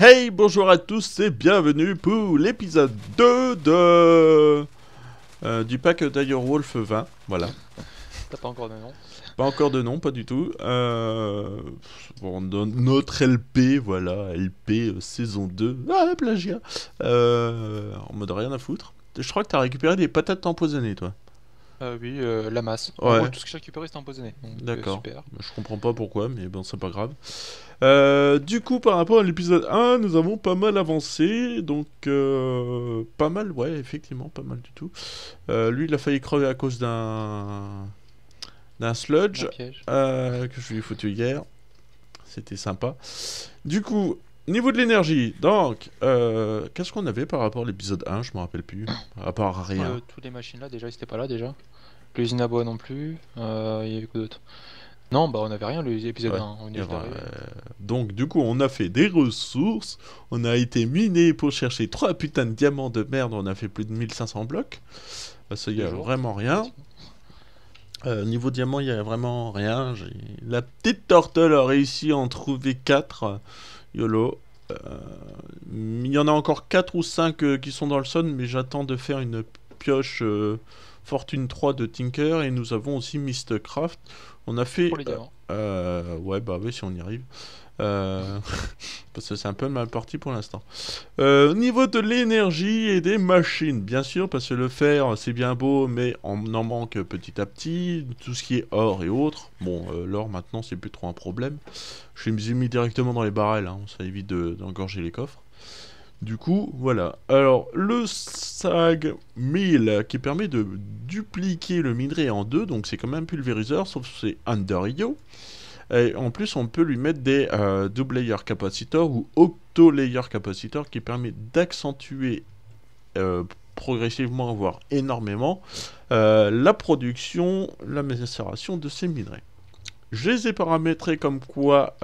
Hey, bonjour à tous et bienvenue pour l'épisode 2 du pack direwolf20. Voilà. T'as pas encore de nom? Pas encore de nom, pas du tout. Bon, notre LP, voilà, LP saison 2. Ah, plagiat. En mode rien à foutre. Je crois que t'as récupéré des patates empoisonnées, toi. Oui, la masse. Ouais. Moi, tout ce que j'ai récupéré c'était empoisonné. D'accord. Je comprends pas pourquoi, mais bon, c'est pas grave. Du coup, par rapport à l'épisode 1, nous avons pas mal avancé. Donc, pas mal, ouais, effectivement, pas mal du tout. Lui, il a failli crever à cause d'un sludge que je lui ai foutu hier. C'était sympa. Du coup, niveau de l'énergie, donc, qu'est-ce qu'on avait par rapport à l'épisode 1? Je me rappelle plus. À part rien. Toutes les machines là, déjà, ils étaient pas là déjà. L'usine à bois non plus. Il y avait quoi d'autre? Non, bah on avait rien l'épisode 1. On est donc, du coup, on a fait des ressources. On a été miné pour chercher 3 putains de diamants de merde. On a fait plus de 1500 blocs. Ça y a vraiment rien. Niveau diamant, il y a vraiment rien. La petite turtle a réussi à en trouver 4. YOLO. Il y en a encore 4 ou 5 qui sont dans le son, mais j'attends de faire une pioche Fortune 3 de Tinker. Et nous avons aussi Mister Craft. On a fait... ouais, bah oui, si on y arrive. Parce que c'est un peu mal parti pour l'instant. Au niveau de l'énergie et des machines, bien sûr, parce que le fer, c'est bien beau, mais on en manque petit à petit. Tout ce qui est or et autres. Bon, l'or, maintenant, c'est plus trop un problème. Je me suis mis directement dans les barrels, hein, ça évite d'engorger les coffres. Du coup, voilà. Alors, le SAG 1000, qui permet de dupliquer le minerai en 2, donc c'est quand même pulvériseur, sauf que c'est Ender IO. Et en plus, on peut lui mettre des Double Layer Capacitor ou Octo Layer Capacitor qui permet d'accentuer progressivement, voire énormément, la production, la macération de ces minerais. Je les ai paramétrés comme quoi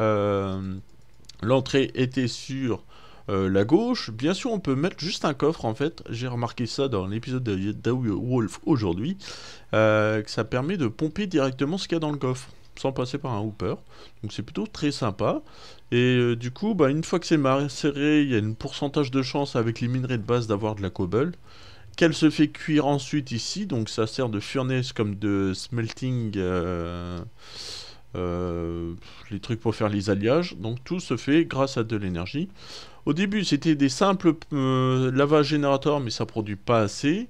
l'entrée était sur la gauche. Bien sûr, on peut mettre juste un coffre, en fait. J'ai remarqué ça dans l'épisode de Direwolf aujourd'hui, que ça permet de pomper directement ce qu'il y a dans le coffre, sans passer par un hooper, donc c'est plutôt très sympa. Et du coup, bah, une fois que c'est macéré, il y a un pourcentage de chance avec les minerais de base d'avoir de la cobble, qu'elle se fait cuire ensuite ici, donc ça sert de furnace comme de smelting, les trucs pour faire les alliages, donc tout se fait grâce à de l'énergie. Au début c'était des simples lava-générateurs, mais ça produit pas assez,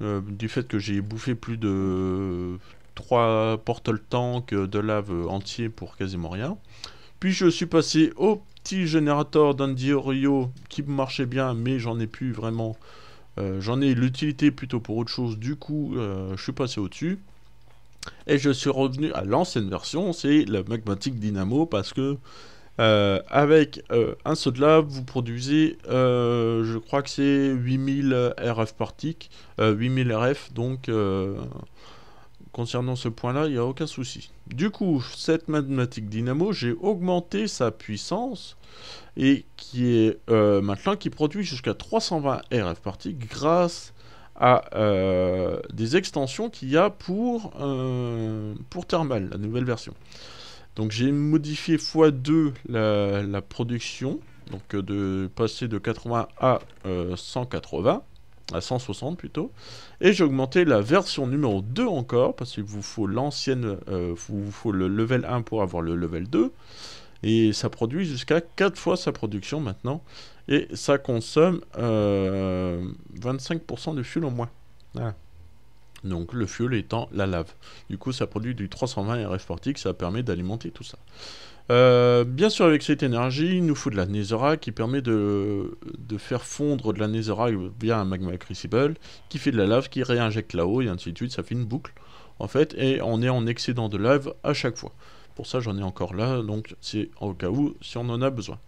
du fait que j'ai bouffé plus de 3 portal tank de lave entier pour quasiment rien. Puis je suis passé au petit générateur d'Andiorio qui marchait bien, mais j'en ai plus vraiment. J'en ai l'utilité plutôt pour autre chose, du coup je suis passé au-dessus. Et je suis revenu à l'ancienne version, c'est la Magmatique Dynamo, parce que avec un seau de lave, vous produisez, je crois que c'est 8000 RF partiques, 8000 RF, donc... concernant ce point-là, il n'y a aucun souci. Du coup, cette Magmatique Dynamo, j'ai augmenté sa puissance et qui est maintenant qui produit jusqu'à 320 RF particules grâce à des extensions qu'il y a pour Thermal, la nouvelle version. Donc j'ai modifié x2 la production, donc de passer de 80 à 180. À 160 plutôt, et j'ai augmenté la version numéro 2 encore, parce qu'il vous faut l'ancienne, vous faut le level 1 pour avoir le level 2, et ça produit jusqu'à 4 fois sa production maintenant, et ça consomme 25% de fuel au moins. Ah. Donc le fuel étant la lave. Du coup ça produit du 320 RF particle, ça permet d'alimenter tout ça. Bien sûr, avec cette énergie, il nous faut de la Nethera qui permet de faire fondre de la Nethera via un magma crucible qui fait de la lave, qui réinjecte là-haut et ainsi de suite. Ça fait une boucle en fait, et on est en excédent de lave à chaque fois. Pour ça, j'en ai encore là, donc c'est au cas où si on en a besoin.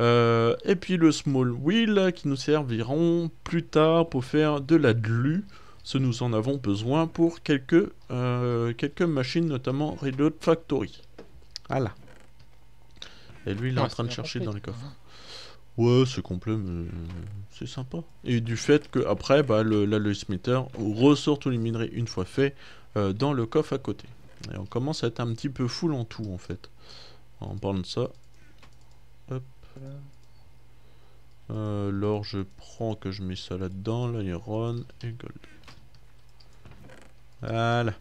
Et puis le small wheel qui nous serviront plus tard pour faire de la glu. Ce nous en avons besoin pour quelques machines, notamment Redload Factory. Voilà. Et lui, il est en train de chercher dans les coffres. Ouais, c'est complet, mais c'est sympa. Et du fait que après, bah, le levismetteur ressort tous les minerais une fois fait dans le coffre à côté. Et on commence à être un petit peu full en tout, en fait. En parlant de ça, hop. L'or je prends, que je mets ça là-dedans, l'iron et gold. Voilà.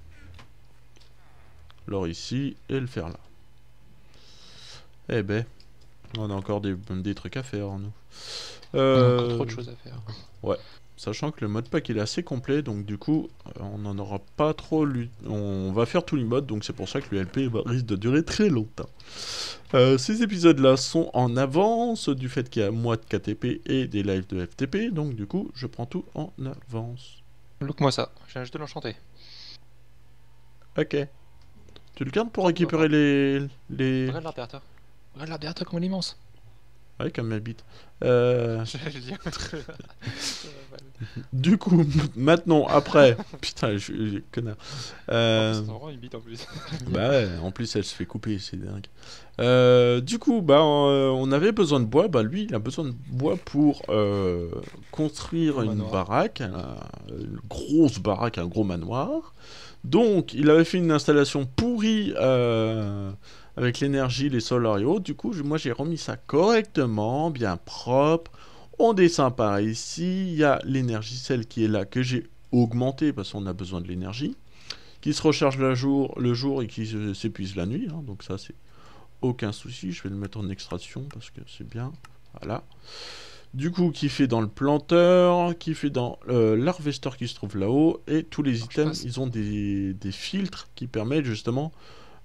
L'or ici et le fer là. Eh ben, on a encore des trucs à faire, nous. On a encore trop de choses à faire. Ouais. Sachant que le modpack il est assez complet, donc du coup on n'en aura pas trop lu. On va faire tous les modes, donc c'est pour ça que le LP risque de durer très longtemps. Ces épisodes là sont en avance du fait qu'il y a moi de KTP et des lives de FTP, donc du coup je prends tout en avance. Look moi ça, j'ai un jeu de l'enchanter. Ok. Tu le gardes pour récupérer les... Regarde l'arbitrateur. Regarde l'arbitrateur comme il est immense. Ouais, comme ma bite. Du coup, maintenant, après. Putain, je suis connard. Bah ouais, en plus, elle se fait couper, c'est dingue. Du coup, bah, on avait besoin de bois. Bah, lui, il a besoin de bois pour construire une baraque. Une grosse baraque, un gros manoir. Donc, il avait fait une installation pourrie. Avec l'énergie, les solarios, du coup, moi j'ai remis ça correctement, bien propre. On descend par ici, il y a l'énergie, celle qui est là, que j'ai augmentée parce qu'on a besoin de l'énergie, qui se recharge le jour et qui s'épuise la nuit. Hein. Donc ça, c'est aucun souci. Je vais le mettre en extraction parce que c'est bien. Voilà. Du coup, qui fait dans le planteur, qui fait dans l'harvesteur qui se trouve là-haut, et tous les items, ils ont des filtres qui permettent justement...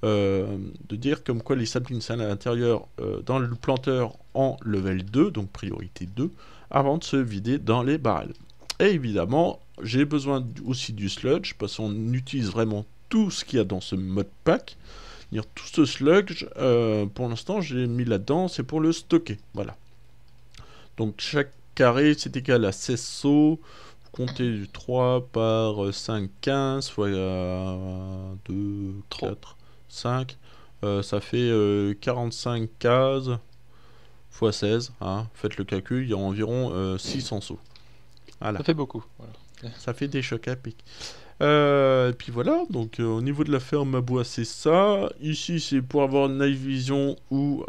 de dire comme quoi les saplings à l'intérieur dans le planteur en level 2, donc priorité 2, avant de se vider dans les barrels. Et évidemment, j'ai besoin aussi du sludge, parce qu'on utilise vraiment tout ce qu'il y a dans ce mode pack. Tout ce sludge, pour l'instant, j'ai mis là-dedans, c'est pour le stocker. Voilà. Donc chaque carré, c'est égal à 16 seaux. Comptez du 3 par 5, 15, fois 2, 4... 5, ça fait 45 cases x 16, hein. Faites le calcul, il y a environ 600 seaux. Voilà. Ça fait beaucoup. Voilà. Ça fait des chocs à pic. Et puis voilà, donc au niveau de la ferme à bois, c'est ça. Ici, c'est pour avoir night vision ou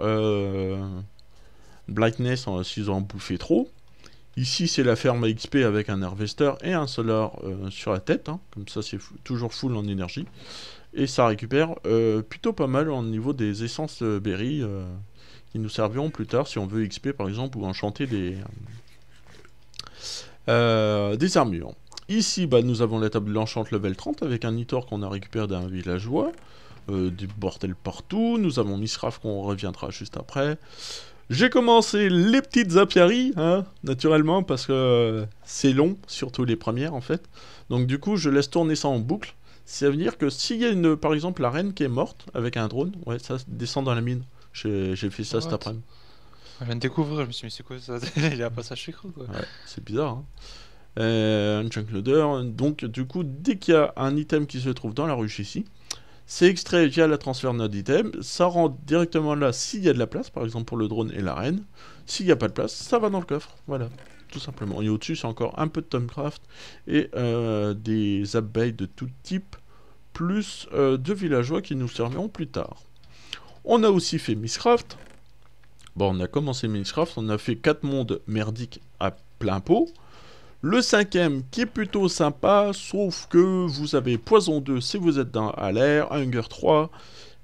brightness s'ils en bouffaient trop. Ici, c'est la ferme à XP avec un harvester et un solar sur la tête, hein. Comme ça, c'est toujours full en énergie. Et ça récupère plutôt pas mal au niveau des essences berry qui nous serviront plus tard si on veut XP par exemple ou enchanter des armures. Ici bah, nous avons la table de l'enchant level 30 avec un itor qu'on a récupéré d'un villageois. Du bordel partout. Nous avons Misraf qu'on reviendra juste après. J'ai commencé les petites apiaries, hein, naturellement parce que c'est long, surtout les premières en fait. Donc du coup je laisse tourner ça en boucle. Ça veut dire que s'il y a une, par exemple la reine qui est morte avec un drone, ouais, ça descend dans la mine. J'ai fait ça cet après-midi. Je viens de découvrir, je me suis dit, mais c'est quoi ça? Il y a un passage secret quoi. Ouais, c'est bizarre. Hein. Un chunk loader. Donc, du coup, dès qu'il y a un item qui se trouve dans la ruche ici, c'est extrait via la transfert node item. Ça rentre directement là s'il y a de la place, par exemple pour le drone et la reine. S'il n'y a pas de place, ça va dans le coffre. Voilà. Tout simplement. Et au-dessus, c'est encore un peu de Tomcraft et des abeilles de tout type, plus de villageois qui nous serviront plus tard. On a aussi fait Minecraft. Bon, on a commencé Minecraft, on a fait 4 mondes merdiques à plein pot. Le 5e qui est plutôt sympa, sauf que vous avez Poison 2 si vous êtes dans à l'air, Hunger 3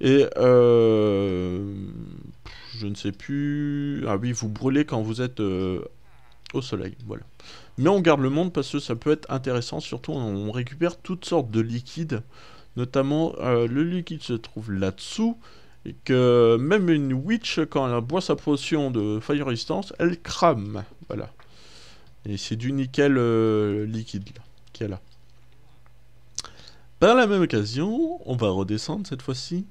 et... je ne sais plus... Ah oui, vous brûlez quand vous êtes... au soleil, voilà. Mais on garde le monde parce que ça peut être intéressant, surtout on récupère toutes sortes de liquides, notamment le liquide se trouve là-dessous, et que même une Witch, quand elle boit sa potion de fire resistance, elle crame, voilà. Et c'est du nickel liquide, là, qui est là. Par la même occasion, on va redescendre cette fois-ci.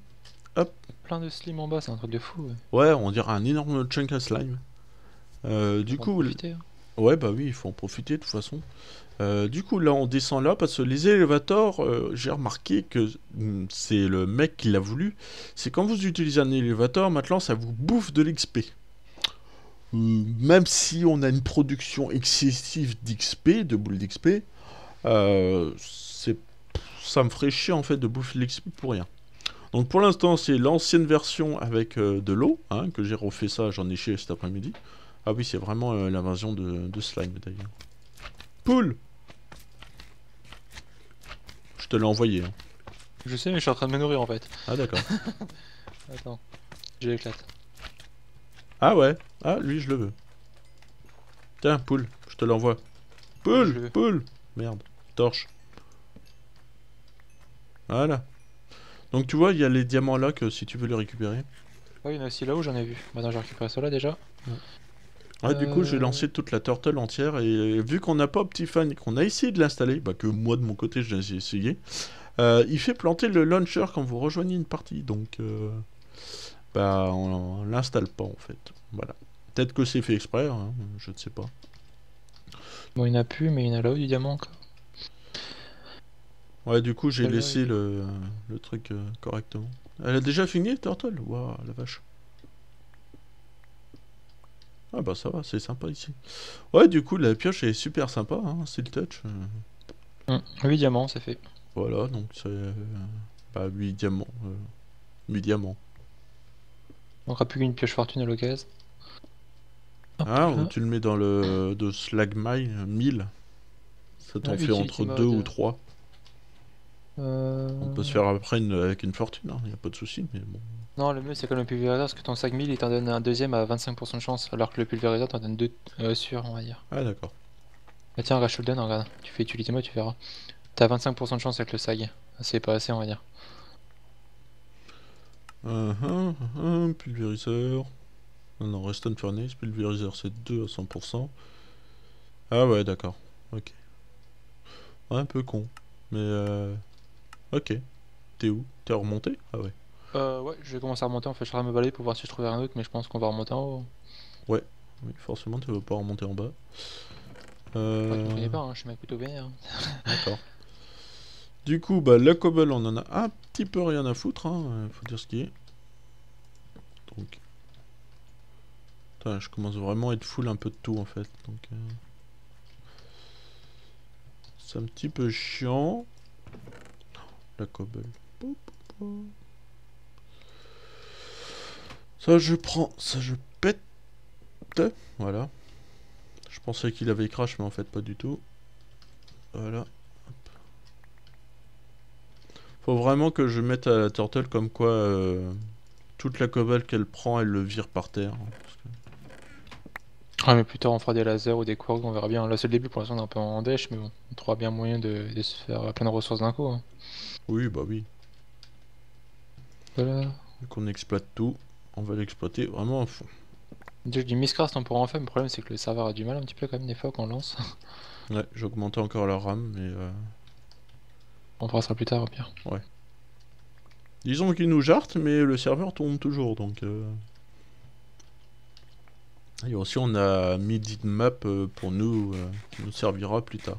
Hop. Plein de slime en bas, c'est un truc de fou. Ouais, on dirait un énorme chunk à slime. Du coup, ouais bah oui, il faut en profiter de toute façon. Du coup là on descend là parce que les élévateurs, j'ai remarqué que c'est le mec qui l'a voulu. C'est quand vous utilisez un élévateur, maintenant ça vous bouffe de l'XP. Même si on a une production excessive d'XP, de boules d'XP, ça me ferait chier en fait de bouffer l'XP pour rien. Donc pour l'instant c'est l'ancienne version avec de l'eau, hein, que j'ai refait ça, j'en ai chier cet après-midi. Ah oui, c'est vraiment l'invasion de slime d'ailleurs. Poule! Je te l'ai envoyé. Hein. Je sais, mais je suis en train de me nourrir en fait. Ah d'accord. Attends, je l'éclate. Ah ouais, ah lui je le veux. Tiens, poule, je te l'envoie. Poule, poule! Merde, torche. Voilà. Donc tu vois, il y a les diamants là que si tu veux les récupérer. Ouais, il y en a aussi là où j'en ai vu. Maintenant j'ai récupéré ça là déjà. Ouais. Ouais, du coup, j'ai lancé toute la turtle entière et vu qu'on n'a pas Optifine et qu'on a essayé de l'installer, bah que moi de mon côté j'ai essayé, il fait planter le launcher quand vous rejoignez une partie, donc bah on l'installe pas en fait. Voilà. Peut-être que c'est fait exprès, hein, je ne sais pas. Bon, il n'y en a plus, mais il y en a là-haut du diamant encore. Ouais, du coup, j'ai laissé là, le truc correctement. Elle a déjà fini, turtle? Waouh, la vache. Ah bah ça va, c'est sympa ici. Ouais, du coup, la pioche est super sympa, hein, c'est le touch. 8 diamants, c'est fait. Voilà, donc c'est... bah, 8 diamants. 8 diamants. On n'aura plus qu'une pioche fortune à l'occasion. Ah, ou tu le mets dans le... de slagmine, 1000. Ça t'en fait entre 2 ou 3. On peut se faire après avec une fortune, hein, y a pas de souci, mais bon... Non, le mieux c'est quand le pulvérizer, parce que ton SAG 1000 il t'en donne un deuxième à 25% de chance, alors que le pulvérizer t'en donne deux sur, on va dire. Ah d'accord. Bah tiens, regarde, je te le donne, regarde, tu fais utilité mode, tu verras. T'as 25% de chance avec le SAG, c'est pas assez, on va dire. Pulvériseur. Non, non, Reston Furnace, pulvériseur c'est 2 à 100%. Ah ouais, d'accord, ok. Ouais, un peu con, mais ok. T'es où? T'es remonté? Ah ouais. Ouais, je vais commencer à remonter, en fait je vais me balader pour voir si je trouve un autre, mais je pense qu'on va remonter en haut. Ouais, oui, forcément tu vas pas remonter en bas. Ouais, tu me connais pas, hein, je suis même plutôt bien. Hein. D'accord. Du coup, bah le cobble on en a un petit peu rien à foutre, hein, faut dire ce qui est. Donc... Putain, je commence vraiment à être full un peu de tout en fait, donc... C'est un petit peu chiant. La cobble... Ça je prends, ça je pète. Voilà. Je pensais qu'il avait crash, mais en fait pas du tout. Voilà. Faut vraiment que je mette à la turtle comme quoi toute la cobble qu'elle prend, elle le vire par terre. Ah mais plus tard on fera des lasers ou des quarks, on verra bien. Là c'est le début, pour l'instant on est un peu en dèche, mais bon, on trouvera bien moyen de se faire plein de ressources d'un coup. Hein. Oui, bah oui. Voilà. Qu'on exploite tout. On va l'exploiter vraiment à fond. Je dis Minecraft, on pourra en faire, mais le problème c'est que le serveur a du mal un petit peu quand même des fois qu'on lance. Ouais, j'augmentais encore la RAM, mais... On passera plus tard au pire. Ouais. Disons qu'il nous jarte, mais le serveur tourne toujours, donc... Et aussi on a mid-map pour nous, qui nous servira plus tard.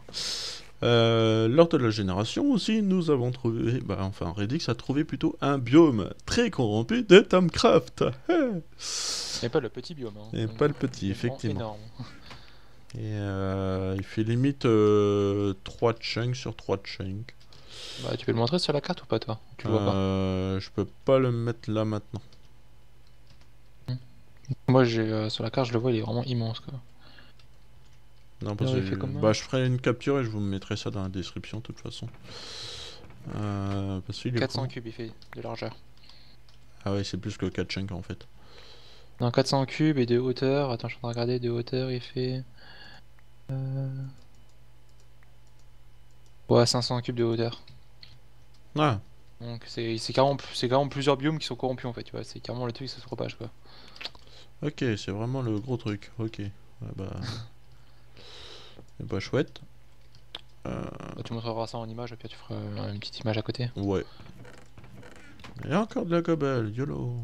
Lors de la génération aussi, nous avons trouvé, bah, enfin Redix a trouvé plutôt un biome très corrompu de Tomcraft. Et pas le petit biome. Hein. Et pas le petit, effectivement. Et il fait limite 3 chunks sur 3 chunks. Bah, tu peux le montrer sur la carte ou pas toi? Tu le vois pas? Je peux pas le mettre là maintenant. Moi j'ai sur la carte je le vois, il est vraiment immense quoi. Non, parce que bah, je ferai une capture et je vous mettrai ça dans la description de toute façon. Parce qu'il est 400 cubes il fait de largeur. Ah ouais, c'est plus que 4 chunks en fait. Non, 400 cubes et de hauteur. Attends, je suis en train de regarder, de hauteur il fait... Ouais, 500 cubes de hauteur. Ah. Donc c'est carrément plusieurs biomes qui sont corrompus en fait, tu vois. C'est carrément le truc qui se propage quoi. Ok, c'est vraiment le gros truc. Ok. Ah bah... C'est pas chouette. Bah, tu montreras ça en image, et puis tu feras une petite image à côté. Ouais. Et encore de la cobble, YOLO.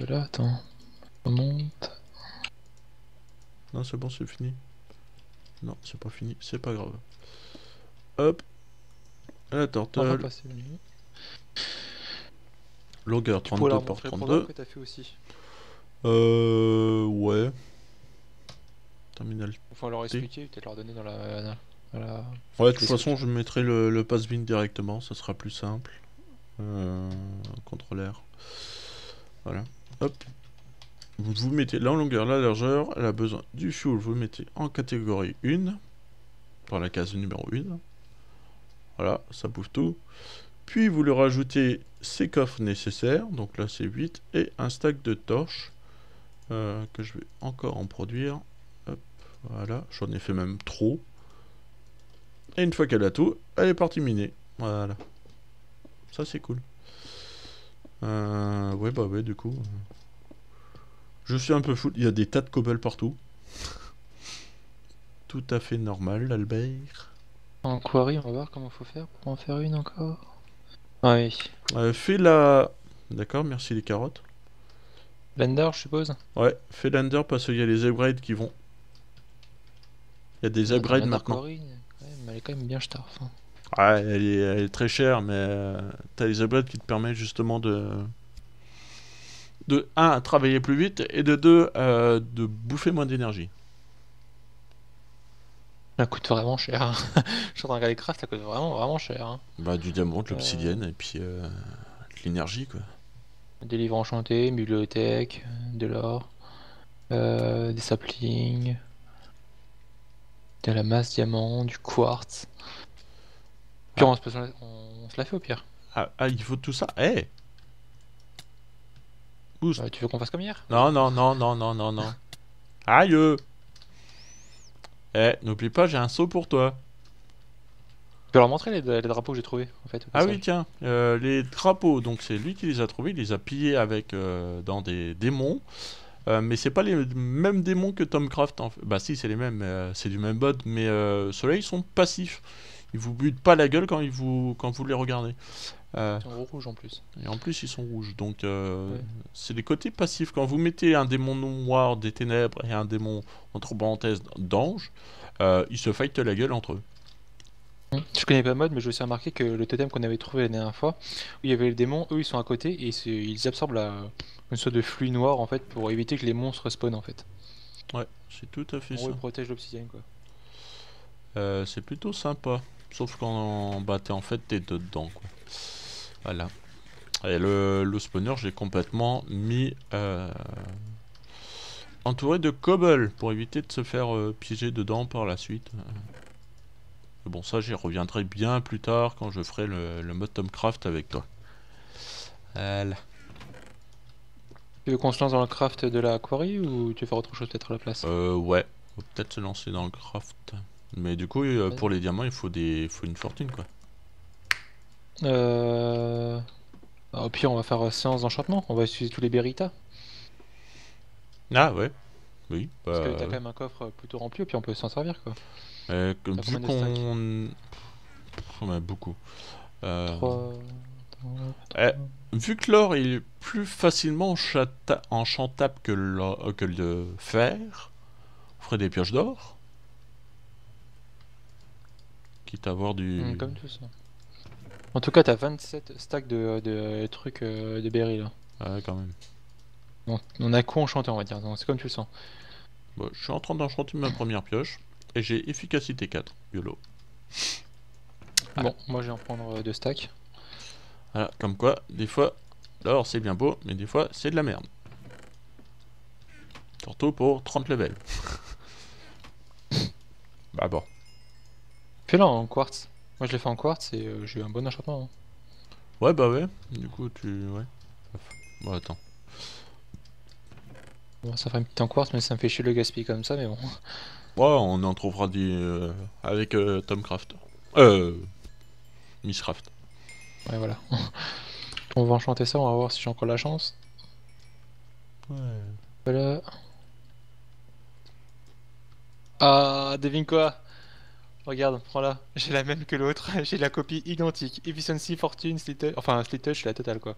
Là, attends. Remonte. Non, c'est bon, c'est fini. Non, c'est pas fini, c'est pas grave. Hop. La turtle. Longueur 32 par 32. Que t'as fait aussi. Ouais. Terminal. Enfin, leur expliquer, peut-être leur donner dans la... Ouais, de toute façon, je mettrai le pass-bin directement, ça sera plus simple. Contrôleur. Voilà. Hop. Vous mettez la longueur, la largeur, elle a besoin du fuel, vous le mettez en catégorie 1, dans la case numéro 1. Voilà, ça bouffe tout. Puis vous lui rajoutez ses coffres nécessaires, donc là c'est 8, et un stack de torches, que je vais encore en produire. Hop, voilà, j'en ai fait même trop. Et une fois qu'elle a tout, elle est partie miner. Voilà. Ça c'est cool. Ouais, bah ouais, du coup... Je suis un peu fou, il y a des tas de cobble partout. Tout à fait normal, Albert. En quarry, on va voir comment faut faire pour en faire une encore. Ah oui. Fais la... D'accord, merci les carottes. L'ender, je suppose. Ouais, fais l'ender parce qu'il y a les upgrades qui vont. Il y a des upgrades maintenant. Quarry, ouais, mais elle est quand même bien starf. Hein. Ouais, elle est très chère, mais t'as les upgrades qui te permettent justement de... De 1, travailler plus vite, et de 2, de bouffer moins d'énergie. Ça coûte vraiment cher. Hein. Je suis en train de regarder Craft, ça coûte vraiment, vraiment cher. Hein. Bah, du diamant, de l'obsidienne, et puis de l'énergie, quoi. Des livres enchantés, bibliothèque, de l'or, des saplings, de la masse diamant, du quartz. Puis ah. on se la fait au pire. Ah, ah il faut tout ça. Eh hey. Tu veux qu'on fasse comme hier? Non, non, non, non, non, non, non. Aïe! Eh, n'oublie pas, j'ai un seau pour toi. Tu peux leur montrer les drapeaux que j'ai trouvés, en fait. Ah oui, tiens. Les drapeaux, donc c'est lui qui les a trouvés. Il les a pillés avec, dans des démons. Mais c'est pas les mêmes démons que Tomcraft. En fait. Bah si, c'est les mêmes. C'est du même bot. Mais ceux-là, ils sont passifs. Ils vous butent pas la gueule quand, quand vous les regardez. Ils sont rouges en plus. Et en plus ils sont rouges, donc ouais. C'est les côtés passifs. Quand vous mettez un démon noir des ténèbres et un démon entre parenthèses d'ange, ils se fightent la gueule entre eux. Je connais pas le mode, mais j'ai aussi remarqué que le totem qu'on avait trouvé la dernière fois, où il y avait le démon, eux ils sont à côté et ils absorbent une sorte de flux noir en fait pour éviter que les monstres spawnent en fait. Ouais, c'est tout à fait ça. Ils protègent l'obsidienne quoi. C'est plutôt sympa, sauf quand bah, en fait t'es dedans quoi. Voilà. Et le spawner, j'ai complètement mis entouré de cobble pour éviter de se faire piéger dedans par la suite. Bon, ça, j'y reviendrai bien plus tard quand je ferai le mode Tomcraft avec toi. Voilà. Tu veux qu'on se lance dans le craft de la quarry ou tu veux faire autre chose peut-être à la place? Ouais, faut peut-être se lancer dans le craft. Mais du coup, pour les diamants, il faut une fortune quoi. Bah, au pire on va faire séance d'enchantement, on va utiliser tous les Beritas. Ah ouais, oui. Bah, parce que t'as quand même un coffre plutôt rempli et puis on peut s'en servir quoi. Vu qu'on... Bah, beaucoup. 3... vu que l'or est plus facilement enchantable que le fer, on ferait des pioches d'or. Quitte à avoir du... comme tout ça. En tout cas, t'as 27 stacks de trucs de berry là. Ouais, quand même. Bon, on a co-enchanté, on va dire, c'est comme tu le sens. Bon, je suis en train d'enchanter ma première pioche et j'ai efficacité 4. YOLO. Voilà. Bon, moi je vais en prendre 2 stacks. Voilà, comme quoi, des fois, l'or c'est bien beau, mais des fois c'est de la merde. Surtout pour 30 levels. Bah bon. Fais-le en quartz. Moi je l'ai fait en quartz et j'ai eu un bon enchantement. Hein. Ouais bah ouais, du coup tu... ouais. Bon attends. Bon ça ferait une petite en quartz mais ça me fait chier le gaspille comme ça mais bon. Ouais on en trouvera des... avec Tomcraft. Mister Craft. Ouais voilà. On va enchanter ça, on va voir si j'ai encore la chance. Ouais. Voilà. Ah devine quoi? Regarde, prends-la, j'ai la même que l'autre, j'ai la copie identique. Efficiency, fortune, slitage, enfin slitage, la totale quoi.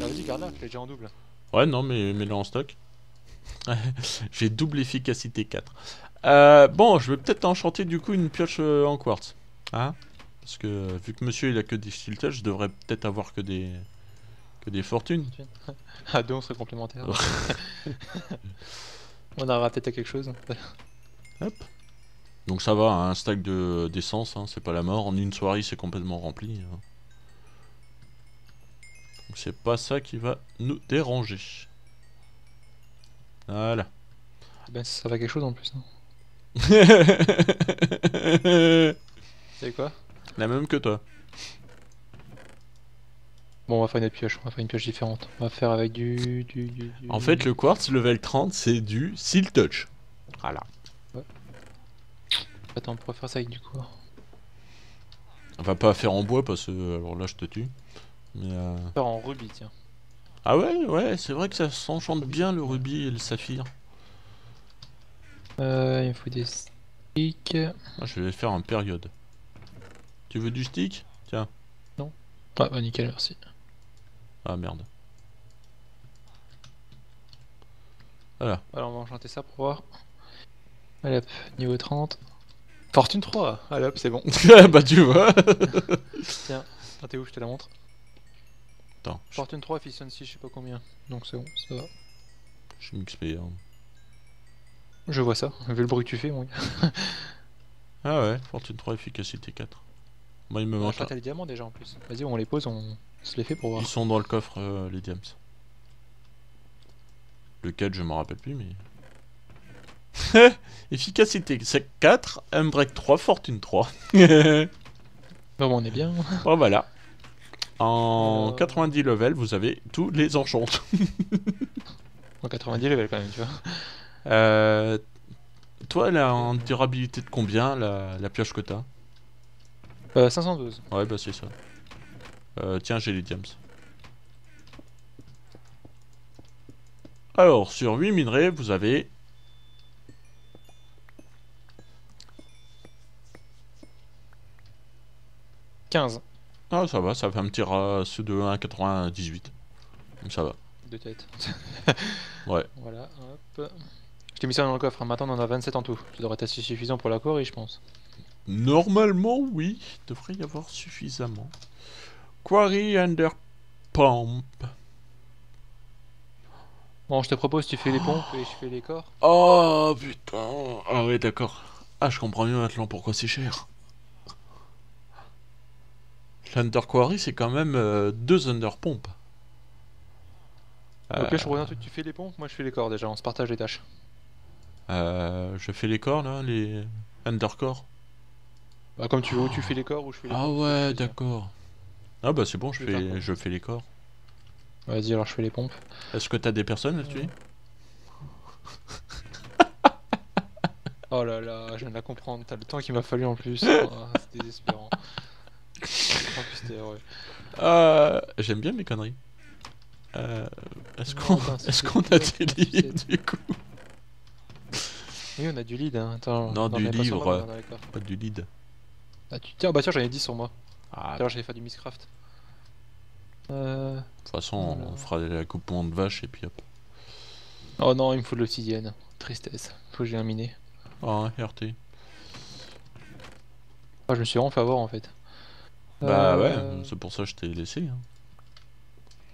Là aussi, garde-la, je l'ai déjà en double. Ouais, non, mais mets-la en stock. J'ai double efficacité 4. Bon, je vais peut-être enchanter du coup une pioche en quartz. Hein? Parce que vu que monsieur il a que des slitages, je devrais peut-être avoir que des fortunes. Ah, deux on serait complémentaires. On arrivera peut-être à quelque chose. Hop. Donc ça va, un stack d'essence, hein, c'est pas la mort. En une soirée, c'est complètement rempli. Hein. Donc c'est pas ça qui va nous déranger. Voilà. Ben, ça va quelque chose en plus, non? C'est quoi? La même que toi. Bon, on va faire une pioche, on va faire une pioche différente. On va faire avec du... En fait, le quartz level 30, c'est du seal touch. Voilà. Ouais. Attends, on pourrait faire ça avec du quartz. On va pas faire en bois parce que alors là je te tue. Mais on va faire en rubis, tiens. Ah ouais, ouais, c'est vrai que ça s'enchante bien le rubis et le saphir. Il me faut des sticks. Ah, je vais faire un période. Tu veux du stick? Tiens. Non. Ah bah nickel, merci. Ah merde. Voilà. Alors on va enchanter ça pour voir. Allez hop, niveau 30. Fortune 3, allez hop, c'est bon. Bah tu vois. Tiens, t'es où, je te la montre. Attends. Fortune 3, efficiency, je sais pas combien. Donc c'est bon, ça va. Je suis XP. Hein. Je vois ça, vu le bruit que tu fais, mon gars. Ah ouais, fortune 3, efficacité 4. Moi il me manque. T'as les diamants déjà en plus. Vas-y, on les pose, on se les fait pour voir. Ils sont dans le coffre, les diams. Le 4, je m'en rappelle plus, mais. Efficacité 4, un break 3, fortune 3. Bon, on est bien. Bon, voilà. En 90 level, vous avez tous les enchants. En 90 level, quand même, tu vois. Toi, là, en durabilité de combien, la pioche que t'as? 512. Ouais, bah c'est ça. Tiens, j'ai les diams. Alors, sur 8 minerais, vous avez... 15. Ah, ça va, ça fait un petit ratio de 1,98. Donc ça va. De tête. Ouais. Voilà, hop. Je t'ai mis ça dans le coffre, hein. Maintenant on en a 27 en tout. Ça devrait être assez suffisant pour la quarry, je pense. Normalement, oui. Il devrait y avoir suffisamment. Quarry Ender Pump. Bon, je te propose, tu fais les pompes et je fais les corps. Oh putain. Ah ouais, d'accord. Ah, je comprends mieux maintenant pourquoi c'est cher. L'Under Quarry, c'est quand même 2 Under Pompes. Ok, je reviens tout de suite, tu fais les pompes, moi je fais les corps déjà, on se partage les tâches. Je fais les corps là, les undercorps. Bah, comme tu veux, tu fais les corps ou je fais les pompes. Ah ouais, d'accord. Ah bah c'est bon, je fais les corps. Vas-y, alors je fais les pompes. Est-ce que t'as des personnes là-dessus? Oh là là, je viens de la comprendre, t'as le temps qu'il m'a fallu en plus. Oh, c'est désespérant. J'aime bien mes conneries. Est-ce qu'on a des livres du coup? Oui, on a du lead. Hein. Attends, non, du livre. Pas du lead. Ah, tiens, bah tiens, j'en ai 10 sur moi. Ah, alors, j'allais faire du Miscraft. De toute façon, voilà. On fera la coupe de vache et puis hop. Oh non, il me faut de l'obsidienne. Tristesse. Faut que j'ai un miné. Oh, RT. Ah, je me suis vraiment fait avoir en fait. Bah ouais, c'est pour ça que je t'ai laissé. Hein.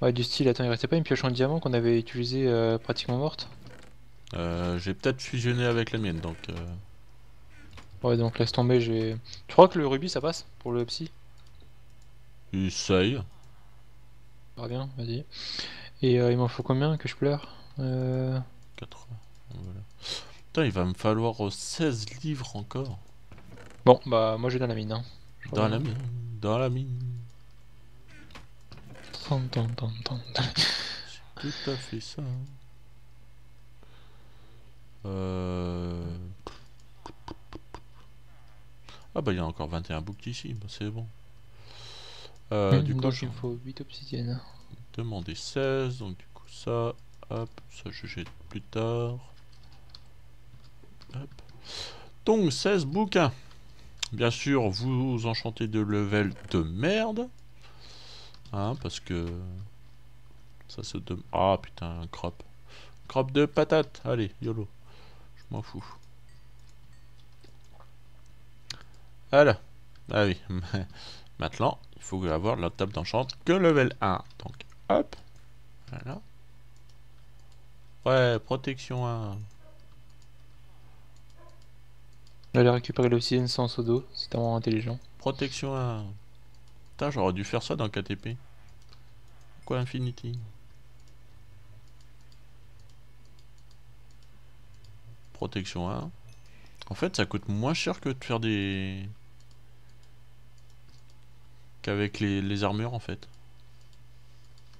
Ouais, du style, attends, il restait pas une pioche en diamant qu'on avait utilisée pratiquement morte? J'ai peut-être fusionné avec la mienne, donc... Ouais, donc laisse tomber, j'ai... Tu crois que le rubis, ça passe pour le psy? Essaye. Très bien, vas-y. Et il m'en faut combien que je pleure? 80, voilà. Putain, il va me falloir 16 livres encore. Bon, bah moi j'ai dans la mine, hein. Dans la mine, dans la mine. C'est tout à fait ça. Ah bah il y a encore 21 boucs ici, bah c'est bon. Du coup, il me faut 8 obsidiennes. Demander 16, donc du coup ça, hop, ça je jette plus tard. Hop. Donc 16 bouquins. Bien sûr, vous enchantez de level de merde. Hein, parce que... Ça se... Ah putain, un crop. Crop de patate. Allez, YOLO. Je m'en fous. Voilà. Ah oui. Maintenant, il faut avoir la table d'enchant que level 1. Donc, hop. Voilà. Ouais, protection 1. J'allais récupérer l'obsidienne sans seau d'eau, c'est tellement intelligent. Protection 1. Putain, j'aurais dû faire ça dans KTP. Pourquoi Infinity? Protection 1. En fait, ça coûte moins cher que de faire des... qu'avec les armures, en fait.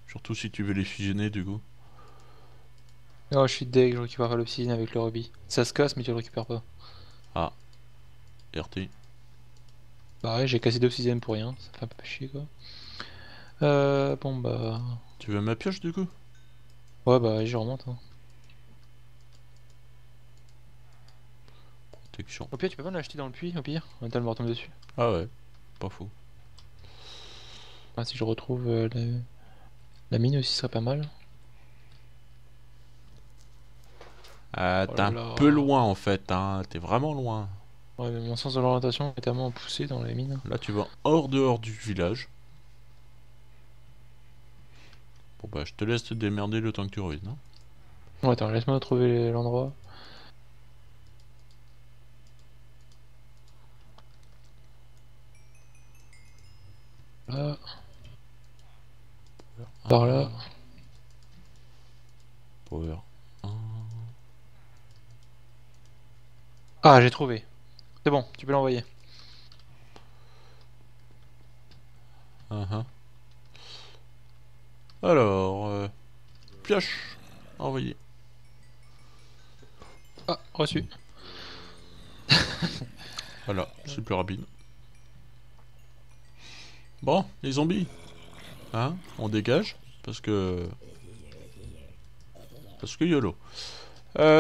Surtout si tu veux les fusionner, du coup. Non, je suis deg, je récupère pas l'obsidienne avec le rubis. Ça se casse, mais tu le récupères pas. Ah. RT. Bah ouais, j'ai cassé d'obsidienne pour rien, ça fait un peu chier, quoi. Bon bah... Tu veux ma pioche, du coup? Ouais, bah je remonte, hein. Protection. Au pire, tu peux pas l'acheter dans le puits, au pire. On va le retomber dessus. Ah ouais, pas faux. Ah, si je retrouve la mine aussi, ce serait pas mal. T'es un peu loin en fait, hein. T'es vraiment loin. Ouais, mais mon sens de l'orientation est tellement poussé dans les mines. Là, tu vas hors dehors du village. Bon, bah, je te laisse te démerder le temps que tu reviennes. Non, ouais, attends, laisse-moi trouver l'endroit. Là. Par là. Power. Ah, j'ai trouvé. C'est bon, tu peux l'envoyer. Alors, pioche, envoyé. Ah, reçu. Voilà, c'est plus rapide. Bon, les zombies, hein, on dégage parce que YOLO.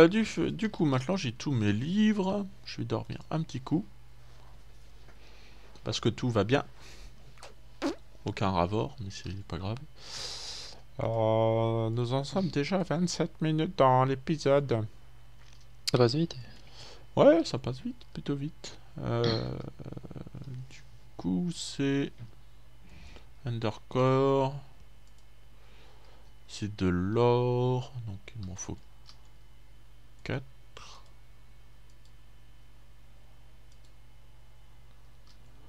Du coup, maintenant j'ai tous mes livres. Je vais dormir un petit coup. Parce que tout va bien. Aucun ravort, mais c'est pas grave. Nous en sommes déjà à 27 minutes dans l'épisode. Ça passe vite. Ouais, ça passe vite, plutôt vite. Du coup, c'est... Undercore. C'est de l'or. Donc il m'en faut... 4.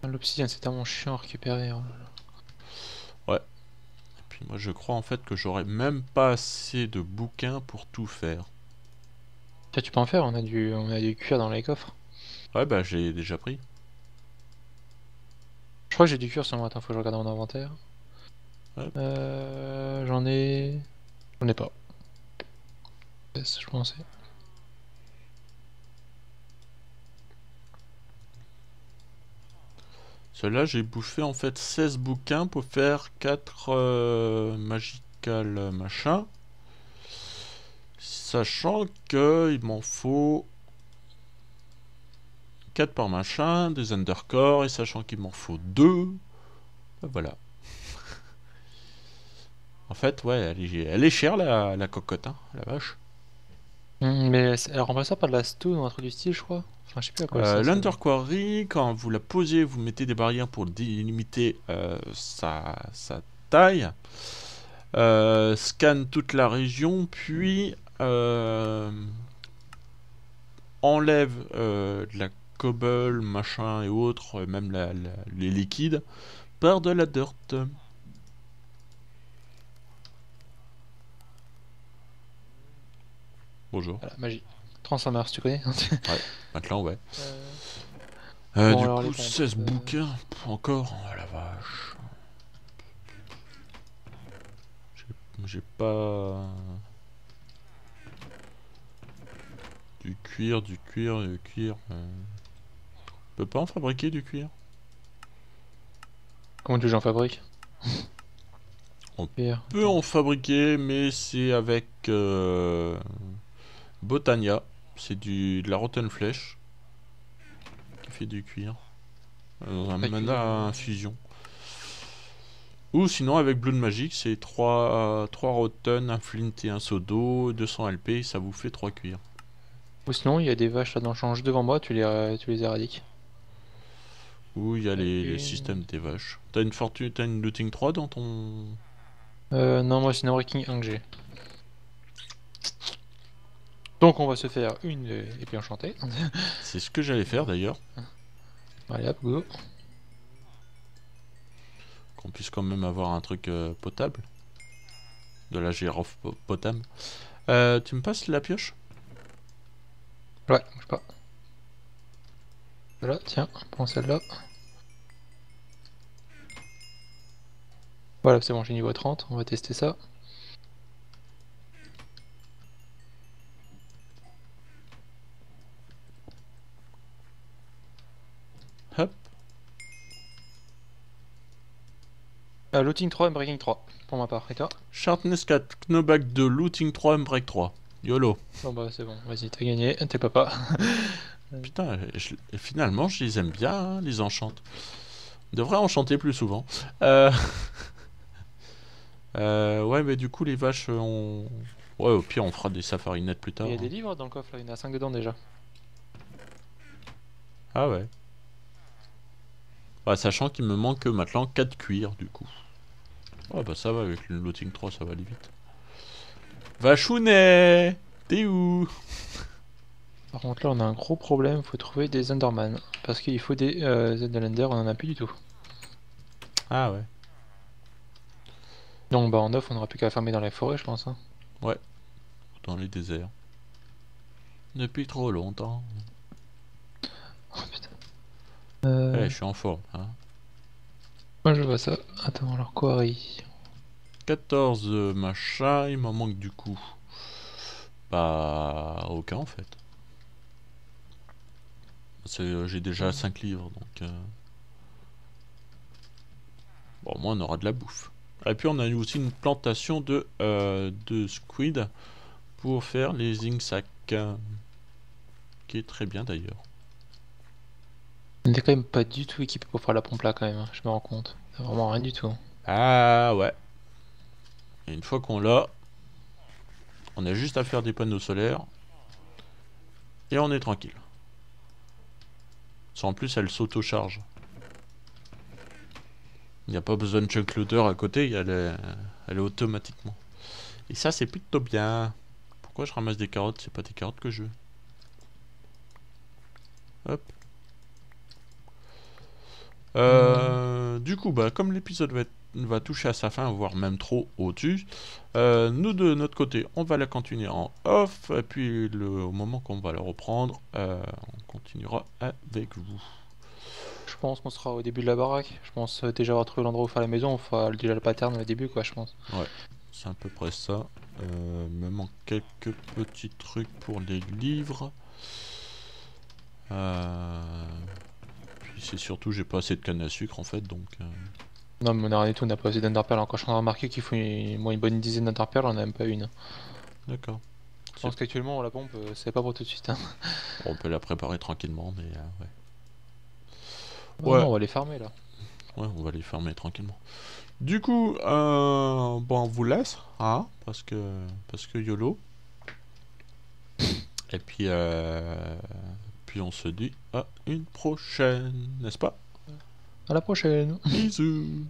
L'obsidienne c'est tellement chiant à récupérer. Oh là là. Ouais. Et puis moi je crois en fait que j'aurais même pas assez de bouquins pour tout faire. Ça tu peux en faire, on a du cuir dans les coffres. Ouais bah j'ai déjà pris. Je crois que j'ai du cuir sur moi, attends faut que je regarde dans mon inventaire. Ouais. J'en ai pas. Je pensais. Cela, j'ai bouffé en fait 16 bouquins pour faire 4 magical machin. Sachant que il m'en faut 4 par machin, des undercore, et sachant qu'il m'en faut 2. Voilà. En fait, ouais, elle est chère la cocotte, hein, la vache. Mais elle remplace ça par de la stone ou un truc du style, je crois. Enfin, je sais plus à quoi ça. L'Under Quarry, quand vous la posez, vous mettez des barrières pour délimiter sa taille. Scanne toute la région, puis enlève de la cobble, machin et autres, même les liquides, par de la dirt. Bonjour. Voilà, magie. Transformers, tu connais? Ouais, maintenant, ouais. Bon, du coup, 16 bouquins encore. Oh la vache. J'ai pas... Du cuir. On peut pas en fabriquer du cuir. Comment tu veux que j'en fabrique? On peut en fabriquer, mais c'est avec... Botania, c'est de la rotten flèche qui fait du cuir dans un mana infusion. Ou sinon avec Blood Magic, c'est 3 rotten, un flint et un seau d'eau, 200 LP, ça vous fait 3 cuirs. Ou sinon il y a des vaches là dans le change devant moi, tu les éradiques. Ou il y a les systèmes des vaches. T'as une fortune, t'as une looting 3 dans ton... non, moi c'est une ranking 1 que j'ai. Donc on va se faire une épée enchantée. C'est ce que j'allais faire d'ailleurs. Allez hop, go. Qu'on puisse quand même avoir un truc potable. de la géropotame. Tu me passes la pioche? Ouais, bouge pas. Voilà, tiens, prends celle-là. Voilà, c'est bon, j'ai niveau 30, on va tester ça. Hop. Looting 3, Breaking 3, pour ma part, et toi? Sharpness 4, Knobag 2, Looting 3, Break 3. YOLO. Bon bah c'est bon, vas-y, t'as gagné, t'es papa. Putain, finalement, je les aime bien, hein, les enchantes. On devrait enchanter plus souvent. Ouais, mais du coup, les vaches, on... Ouais, au pire, on fera des safaris nets plus tard. Il y a des livres dans le coffre, là. Il y en a 5 dedans déjà. Ah ouais. Ouais, sachant qu'il me manque maintenant 4 cuirs, du coup. Ouais, bah ça va, avec le looting 3, ça va aller vite. Vachounet, t'es où? Par contre là on a un gros problème, faut trouver des Enderman. Parce qu'il faut des aides de l'Ender, on en a plus du tout. Ah ouais. Donc bah en off on n'aura plus qu'à farmer dans la forêt je pense hein. Ouais, dans les déserts. Depuis trop longtemps. Oh putain. Ouais, je suis en forme hein. Moi je vois ça, attends alors quarry 14 machin, il m'en manque du coup. Bah aucun en fait. J'ai déjà 5 livres donc. Bon, au moins on aura de la bouffe. Et puis on a eu aussi une plantation de squid pour faire les zinc sacs. Qui est très bien d'ailleurs. On n'est quand même pas du tout équipé pour faire la pompe là quand même, hein, je me rends compte. Vraiment rien du tout. Ah ouais. Et une fois qu'on l'a, on a juste à faire des panneaux solaires et on est tranquille. En plus elle s'auto-charge. Il n'y a pas besoin de chunk loader à côté, elle est automatiquement. Et ça c'est plutôt bien. Pourquoi je ramasse des carottes? C'est pas des carottes que je veux. Hop. Du coup bah comme l'épisode va toucher à sa fin, voire même trop au-dessus, nous de notre côté on va la continuer en off et puis au moment qu'on va la reprendre on continuera avec vous. Je pense qu'on sera au début de la baraque, je pense déjà avoir trouvé l'endroit où faire la maison, on fera déjà le pattern au début quoi je pense. Ouais, c'est à peu près ça, il me manque quelques petits trucs pour les livres. Puis c'est surtout j'ai pas assez de canne à sucre en fait donc... Non mais on a rien du tout, on n'a pas assez d'enderpearls encore, je suis en train de remarquer qu'il faut une bonne dizaine d'enderpearls, on n'a même pas une. D'accord. Je pense qu'actuellement la pompe, c'est pas pour tout de suite. Hein. On peut la préparer tranquillement mais ouais. Ouais. Non, on va les farmer là. Ouais on va les farmer tranquillement. Du coup, bon on vous laisse, hein, parce que YOLO. Et puis, on se dit à une prochaine, n'est-ce pas? À la prochaine. Bisous.